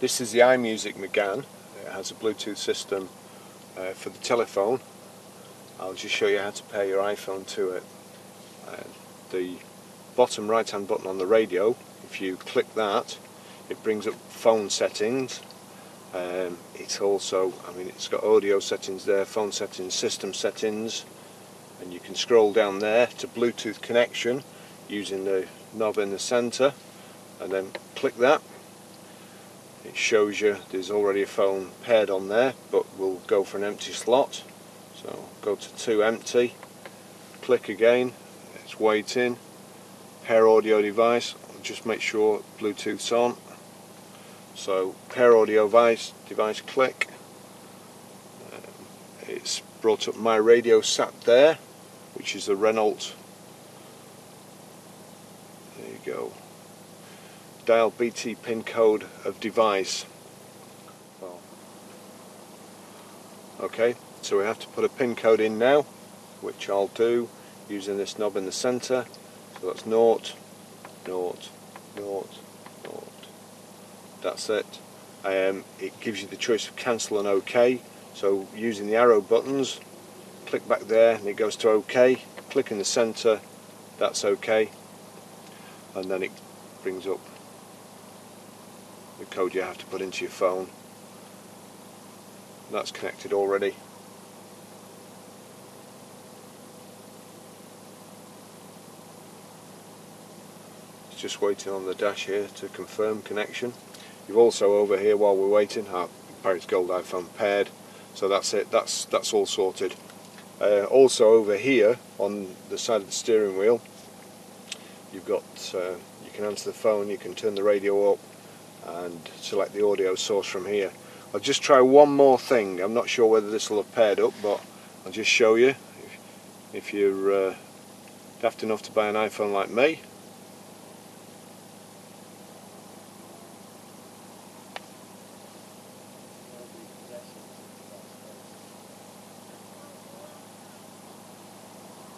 This is the iMusic Megane. It has a Bluetooth system for the telephone. I'll just show you how to pair your iPhone to it. The bottom right hand button on the radio, if you click that, it brings up phone settings. It's also, it's got audio settings there, phone settings, system settings, and you can scroll down there to Bluetooth connection using the knob in the center, and then click that. It shows you there's already a phone paired on there, but we'll go for an empty slot, so go to 2 empty, click again, it's waiting, pair audio device, just make sure Bluetooth's on. So pair audio device, click, it's brought up my radio sat there, which is the Renault. There you go. Dial BT pin code of device. Okay, so we have to put a pin code in now, which I'll do using this knob in the center. So that's 0, 0, 0, 0. That's it. It gives you the choice of cancel and OK. So using the arrow buttons, click back there and it goes to OK. Click in the centre, that's OK. And then it brings up the code you have to put into your phone. That's connected already. It's just waiting on the dash here to confirm connection. You've also over here, while we're waiting, our Paris Gold iPhone paired. So that's it, that's all sorted. Also over here, on the side of the steering wheel, you've got, you can answer the phone, you can turn the radio up, and select the audio source from here. I'll just try one more thing. I'm not sure whether this will have paired up, but I'll just show you. If you're daft enough to buy an iPhone like me,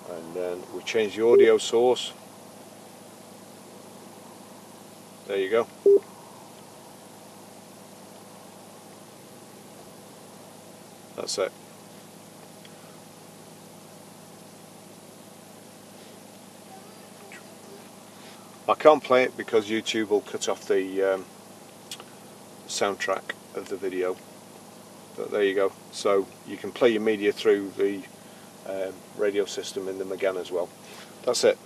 and then we change the audio source. There you go. That's it. I can't play it because YouTube will cut off the soundtrack of the video. But there you go. So you can play your media through the radio system in the Megane as well. That's it.